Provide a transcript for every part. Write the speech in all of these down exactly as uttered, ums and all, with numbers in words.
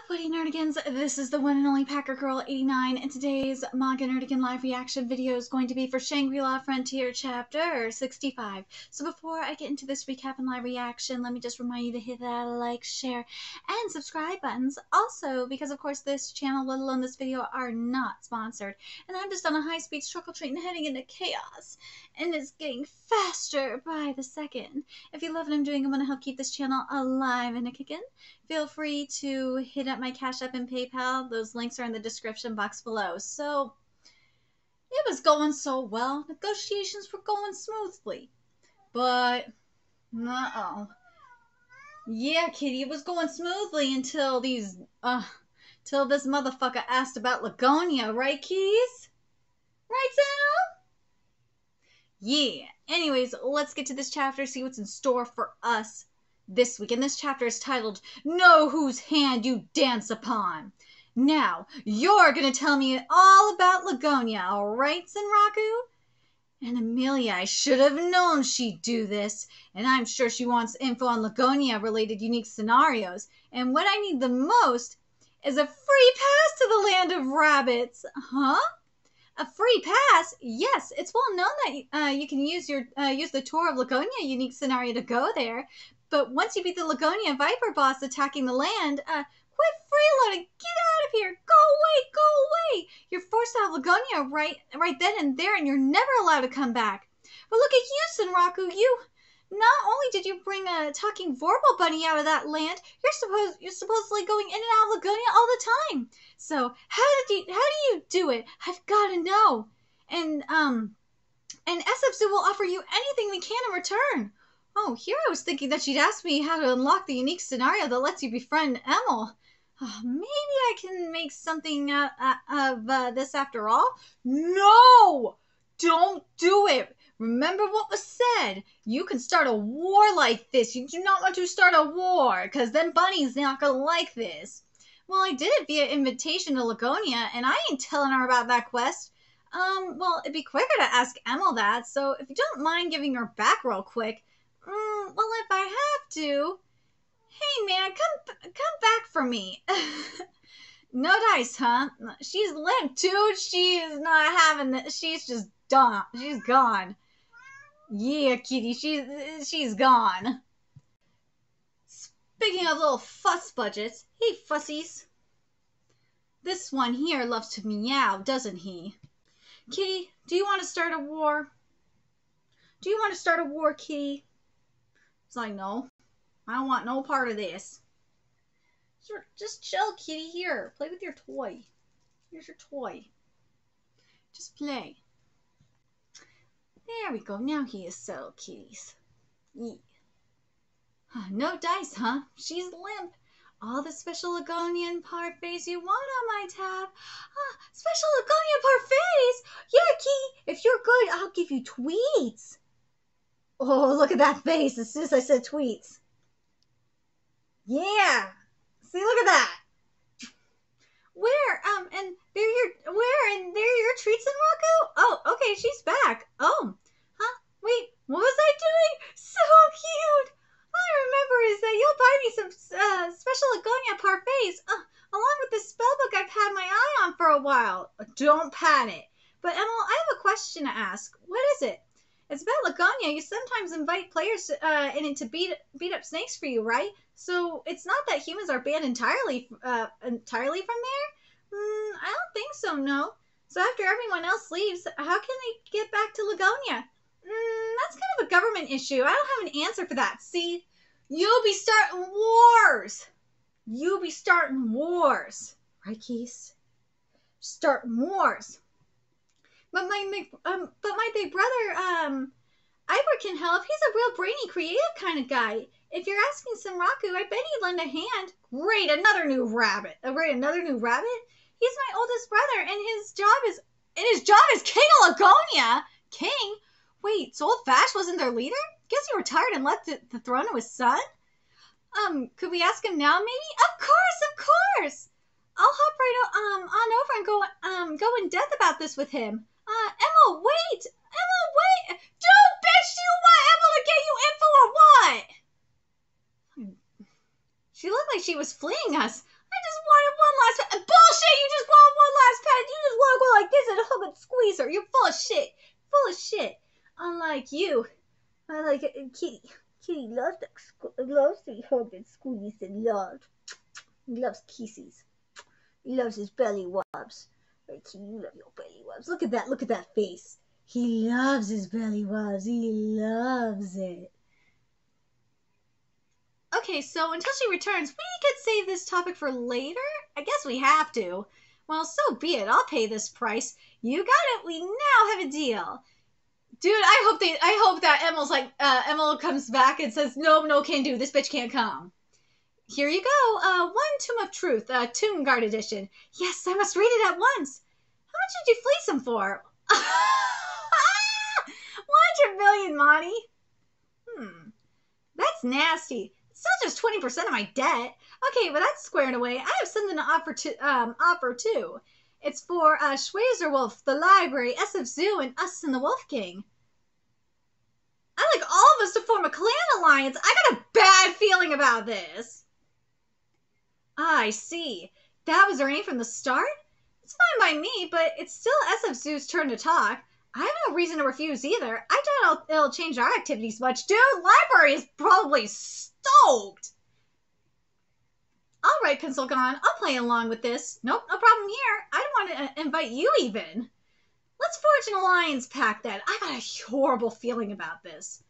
Upwitty Nerdigans, this is the one and only Packer Girl eighty-nine, and today's Manga Nerdigan live reaction video is going to be for Shangri-La Frontier Chapter sixty-five. So before I get into this recap and live reaction, let me just remind you to hit that like, share, and subscribe buttons. Also, because of course this channel, let alone this video, are not sponsored. And I'm just on a high-speed struggle train heading into chaos, and it's getting faster by the second. If you love what I'm doing and want to help keep this channel alive and kicking, feel free to hit up my Cash App and PayPal. Those links are in the description box below. So it was going so well. Negotiations were going smoothly. But, uh-oh. Yeah, kitty, it was going smoothly until these, uh, till this motherfucker asked about Lagonia, right, kitties? Right, Sam? Yeah. Anyways, let's get to this chapter, see what's in store for us this week, and this chapter is titled, Know Whose Hand You Dance Upon. Now, you're going to tell me all about Lagonia, all right, Sunraku? And Amelia, I should have known she'd do this, and I'm sure she wants info on Lagonia-related unique scenarios, and what I need the most is a free pass to the land of rabbits. Huh? A free pass? Yes, it's well known that uh, you can use your uh, use the tour of Lagonia unique scenario to go there. But once you beat the Lagonia Viper boss attacking the land, uh, quit freeloading, get out of here, go away, go away. You're forced out of Lagonia right right then and there, and you're never allowed to come back. But look at you, Sunraku, you, not only did you bring a talking Vorpal Bunny out of that land, you're supposed, you're supposedly going in and out of Lagonia all the time. So how did you, how do you do it? I've got to know. And, um, and S F S U will offer you anything we can in return. Oh, here I was thinking that she'd ask me how to unlock the unique scenario that lets you befriend Emul. Oh, maybe I can make something uh, uh, of uh, this after all. No! Don't do it! Remember what was said. You can start a war like this. You do not want to start a war, because then Bunny's not going to like this. Well, I did it via invitation to Lagonia, and I ain't telling her about that quest. Um, well, it'd be quicker to ask Emul that, so if you don't mind giving her back real quick... Mm, well, if I have to, hey man, come come back for me. No dice, huh? She's limp, dude. She is not having that. She's just done. She's gone. Yeah, kitty, she's she's gone. Speaking of little fuss budgets, hey fussies. This one here loves to meow, doesn't he? Kitty, do you want to start a war? Do you want to start a war, kitty? It's like, no, I don't want no part of this. Just chill, kitty. Here, play with your toy. Here's your toy. Just play. There we go. Now he is settled, kitties. Yeah. No dice, huh? She's limp. All the special Lagonian parfaits you want on my tab. Ah, special Lagonian parfaits? Yeah, kitty. If you're good, I'll give you tweets. Oh, look at that face as soon as I said tweets. Yeah. See, look at that. Where, um, and they're your, where, and they're your treats in Raku? Oh, okay, she's back. Oh, huh? Wait, what was I doing? So cute. All I remember is that you'll buy me some uh, special Lagonia parfaits, uh, along with this spellbook I've had my eye on for a while. Don't pat it. But, Emil, I have a question to ask. What is it? It's about Lagonia. You sometimes invite players uh, in it to beat beat up snakes for you, right? So it's not that humans are banned entirely uh, entirely from there? Mm, I don't think so, no. So after everyone else leaves, how can they get back to Lagonia? Mm, that's kind of a government issue. I don't have an answer for that. See? You'll be starting wars. You'll be starting wars. Right, Keys? Starting wars. But my um, but my big brother, um, Ibor can help. He's a real brainy, creative kind of guy. If you're asking Sunraku, I bet he'd lend a hand. Great, another new rabbit. Oh, great, another new rabbit. He's my oldest brother, and his job is and his job is King of Lagonia. King? Wait, so old Fash wasn't their leader? Guess he retired and left the throne to his son. Um, could we ask him now, maybe? Of course, of course. I'll hop right um on over and go um go in depth about this with him. Uh, Emil, wait! Emil, wait! Dude, bitch, do you want Emil to get you info or what? She looked like she was fleeing us. I just wanted one last pet. Bullshit! You just want one last pet. You just want to go like this and hug and squeeze her. You're full of shit. Full of shit. Unlike you, I like it. Kitty. Kitty loves to, loves to be hugged and squeezed and loved. He loves kisses. He loves his belly wobs. Kitty, you love your belly wobs. Look at that. Look at that face. He loves his belly wobs. He loves it. Okay, so until she returns, we could save this topic for later? I guess we have to. Well, so be it. I'll pay this price. You got it. We now have a deal. Dude, I hope they. I hope that Emil's like, uh, Emil comes back and says, no, no, can do. This bitch can't come. Here you go. Uh, one Tomb of Truth, uh, Tomb Guard edition. Yes, I must read it at once. How much did you fleece him for? one hundred million, Monty. Hmm. That's nasty. Still just twenty percent of my debt. Okay, but that's squared away. I have something to offer to um offer too. It's for uh, Schwarzer Wolf, the library, S F Zoo, and us and the Wolf King. I like all of us to form a clan alliance. I got a bad feeling about this. Ah, I see. That was her aim from the start? It's fine by me, but it's still S F Zoo's turn to talk. I have no reason to refuse either. I doubt it'll, it'll change our activities much. Dude, library is probably stoked. All right, Pencilgon, I'll play along with this. Nope, no problem here. I don't want to invite you even. Let's forge an alliance pact then. I got a horrible feeling about this.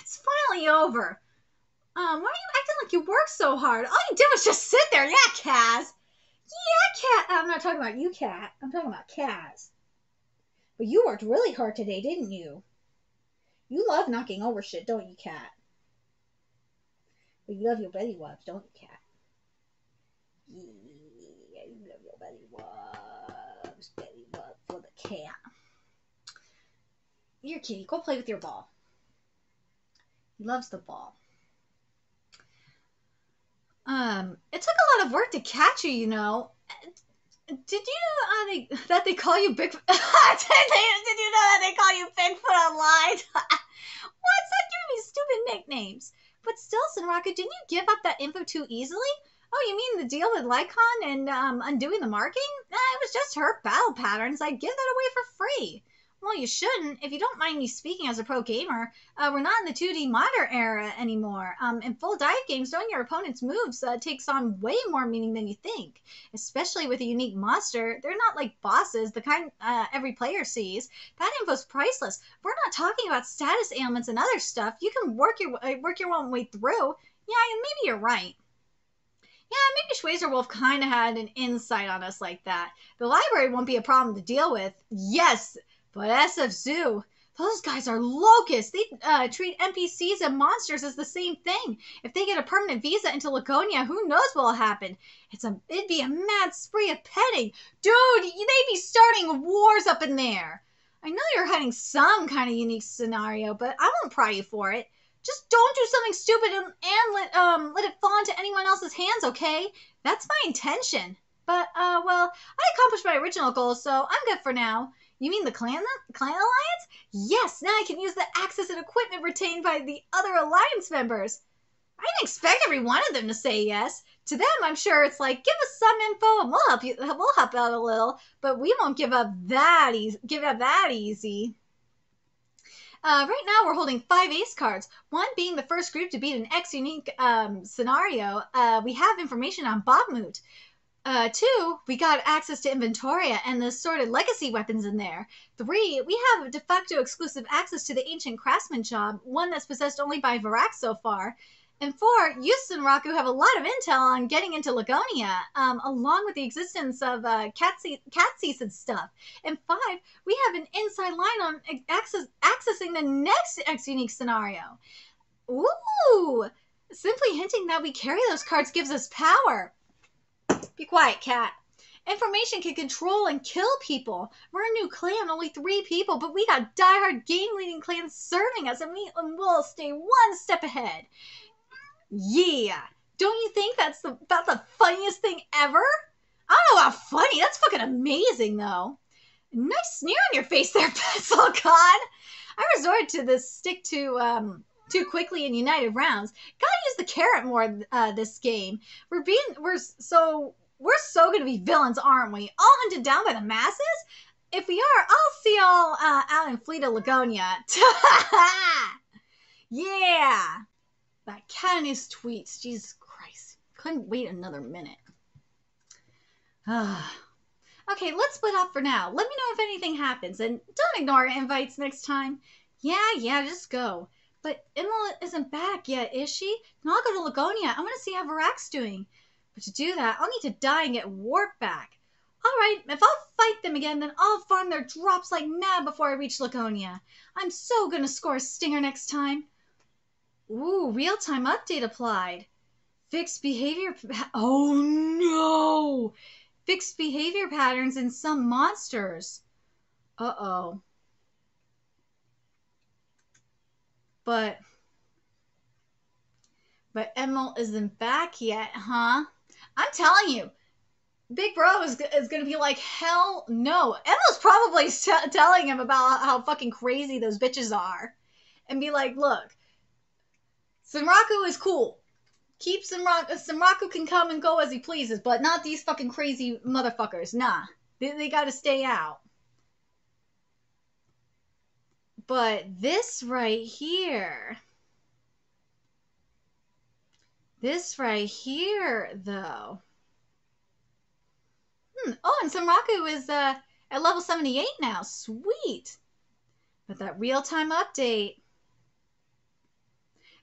It's finally over. Um, why are you acting like you worked so hard? All you did was just sit there. Yeah, Kaz. Yeah, Kaz. I'm not talking about you, Cat. I'm talking about Kaz. But you worked really hard today, didn't you? You love knocking over shit, don't you, Cat? But you love your belly wobs, don't you, Cat? Yeah, you love your belly wobs. Belly wobs for the cat. Here, kitty, go play with your ball. He loves the ball. Um, it took a lot of work to catch you, you know. Did you know uh, they, that they call you Bigfoot? did, they, did you know that they call you Bigfoot online? What's that giving me stupid nicknames? But still, Sunraku, didn't you give up that info too easily? Oh, you mean the deal with Lycon and um, undoing the marking? Nah, it was just her battle patterns. I'd give that away for free. Well, you shouldn't. If you don't mind me speaking as a pro gamer, uh, we're not in the two D modder era anymore. Um, in full dive games, knowing your opponent's moves uh, takes on way more meaning than you think. Especially with a unique monster, they're not like bosses, the kind uh, every player sees. That info's priceless. We're not talking about status ailments and other stuff. You can work your uh, work your own way through. Yeah, maybe you're right. Yeah, maybe Schwarzer Wolf kind of had an insight on us like that. The library won't be a problem to deal with. Yes. But S F Zoo, those guys are locusts. They uh, treat N P Cs and monsters as the same thing. If they get a permanent visa into Lagonia, who knows what'll happen? It's a, it'd be a mad spree of petting. Dude, they'd be starting wars up in there. I know you're hiding some kind of unique scenario, but I won't pry you for it. Just don't do something stupid and, and let, um, let it fall into anyone else's hands, okay? That's my intention. But, uh, well, I accomplished my original goal, so I'm good for now. You mean the clan, clan alliance? Yes, now I can use the access and equipment retained by the other alliance members. I didn't expect every one of them to say yes. To them, I'm sure it's like, give us some info and we'll help you. We'll help out a little, but we won't give up that easy. Give up that easy. Uh, right now, we're holding five ace cards, one being the first group to beat an X unique um, scenario. Uh, we have information on Bobmoot. Uh, two, we got access to Inventoria and the assorted legacy weapons in there. Three, we have de facto exclusive access to the ancient craftsman job, one that's possessed only by Virax so far. And four, Yusun and Raku have a lot of intel on getting into Lagonia, um, along with the existence of uh, Catseas and stuff. And five, we have an inside line on access accessing the next X-Unique scenario. Ooh! Simply hinting that we carry those cards gives us power. Be quiet, Cat. Information can control and kill people. We're a new clan, only three people, but we got diehard game-leading clans serving us, and we will stay one step ahead. Yeah. Don't you think that's the, about the funniest thing ever? I don't know how funny. That's fucking amazing, though. Nice sneer on your face there, Pencil God. I resorted to this stick to, um... too quickly in United Rounds. Gotta use the carrot more uh, this game. We're being, we're so, we're so gonna be villains, aren't we? All hunted down by the masses? If we are, I'll see y'all uh, out in Fleet of Lagonia. Yeah! That cat and his tweets. Jesus Christ. Couldn't wait another minute. Okay, let's split up for now. Let me know if anything happens, and don't ignore our invites next time. Yeah, yeah, just go. But Emil isn't back yet, is she? Then I'll go to Lagonia. I want to see how Virax's doing. But to do that, I'll need to die and get Warp back. Alright, if I'll fight them again, then I'll farm their drops like mad before I reach Lagonia. I'm so gonna score a stinger next time. Ooh, real-time update applied. Fixed behavior... Oh, no! Fixed behavior patterns in some monsters. Uh-oh. But... But Emil isn't back yet, huh? I'm telling you. Big Bro is, is going to be like, hell no. Emil's probably t- telling him about how fucking crazy those bitches are. And be like, look, Sunraku is cool. Keep Sunraku. Sunraku can come and go as he pleases, but not these fucking crazy motherfuckers. Nah. They, they got to stay out. But this right here. This right here, though. Oh, and Sunraku is uh, at level seventy-eight now. Sweet. But that real-time update.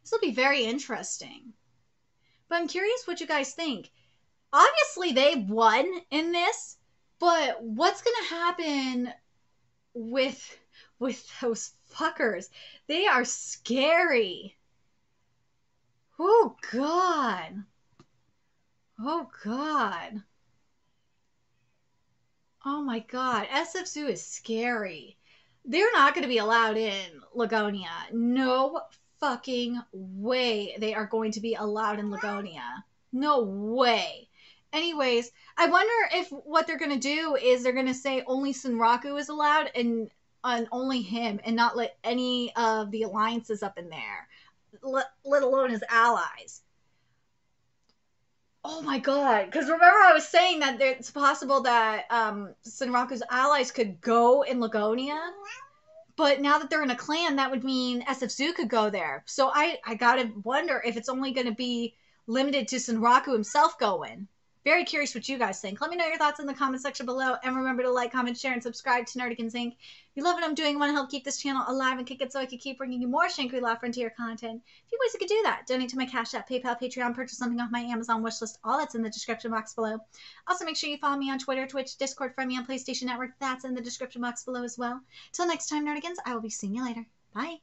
This will be very interesting. But I'm curious what you guys think. Obviously, they won in this. But what's going to happen with, with those fuckers? They are scary. Oh, God. Oh, God. Oh my God, S F S U is scary. They're not going to be allowed in Lagonia. No fucking way they are going to be allowed in Lagonia. No way. Anyways, I wonder if what they're going to do is they're going to say only Sunraku is allowed and, and only him and not let any of the alliances up in there, let, let alone his allies. Oh my God, because remember I was saying that it's possible that um, Sunraku's allies could go in Lagonia, but now that they're in a clan, that would mean S F S U could go there. So I, I gotta wonder if it's only going to be limited to Sunraku himself going. Very curious what you guys think. Let me know your thoughts in the comment section below, and remember to like, comment, share, and subscribe to Nerdigans Incorporated. If you love what I'm doing and want to help keep this channel alive and kick it so I can keep bringing you more Shangri-La Frontier content, a few ways you could do that. Donate to my Cash App, PayPal, Patreon, purchase something off my Amazon wishlist. All that's in the description box below. Also, make sure you follow me on Twitter, Twitch, Discord, friend me on PlayStation Network. That's in the description box below as well. Till next time, Nerdigans, I will be seeing you later. Bye!